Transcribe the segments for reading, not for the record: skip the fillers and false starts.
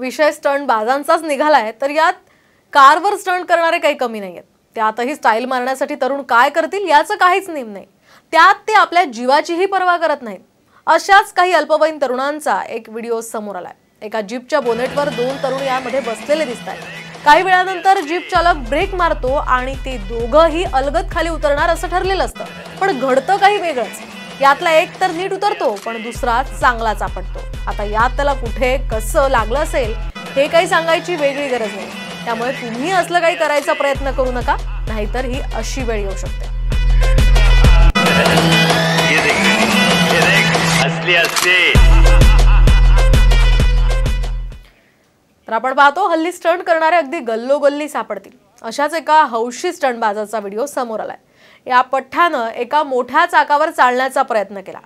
विषय स्टंट बाजांचाच निघालाय, तर यात कारवर स्टंट करणारे काही कमी नाहीयेत। त्यातही स्टाईल मारण्यासाठी तरुण काय करतील याचं काहीच नेम नाही। त्यात ते आपल्या जीवाचीही पर्वा करत नाहीत। अशाच काही अल्पवयीन तरुणांचा एक व्हिडिओ समोर आलाय। एका जीपच्या बोनेटवर दोन तरुण यामध्ये बसलेले दिसतात। काही वेळानंतर जीप चालक ब्रेक मारतो आणि ते दोघंही अलगद खाली उतरणार असं ठरलेलं असतं, पण घडतं काही वेगळंच। यातला एक तर नीट उतरतो पण दुसरा चांगलाच आपटतो। आता यात त्याला कुठे कसं लागलं असेल हे काही सांगायची वेगळी गरज नाही, त्यामुळे तुम्ही असलं काही करायचा प्रयत्न करू नका, नाहीतर ही अशी वेळ येऊ शकते। तर आपण पाहतो हल्ली स्टंट करणारे अगदी गल्लोगल्ली सापडतील अशाच एका हौशी स्टंटबाजाचा व्हिडिओ समोर आलाय। या पठ्ठानं एका मोठ्या चाकावर चालण्याचा प्रयत्न केला।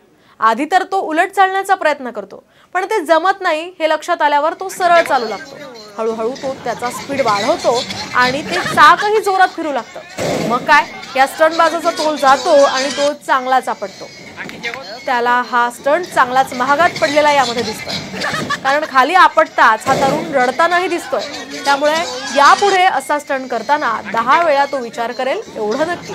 आधी तर तो उलट चालण्याचा प्रयत्न करतो, पण ते जमत नाही हे लक्षात आल्यावर तो सरळ चालू लागतो। हळूहळू तो त्याचा स्पीड वाढवतो आणि ते चाकही जोरात फिरू लागतं। मग काय, या स्टंटबाजाचा तोल जातो आणि तो चांगलाच आपटतो। त्याला हा स्टंट चांगलाच महागात पडलेला यामध्ये दिसतोय, कारण खाली आपटताच हा तरुण रडतानाही दिसतोय। त्यामुळे यापुढे असा स्टंट करताना 10 वेळा तो विचार करेल एवढं नक्की।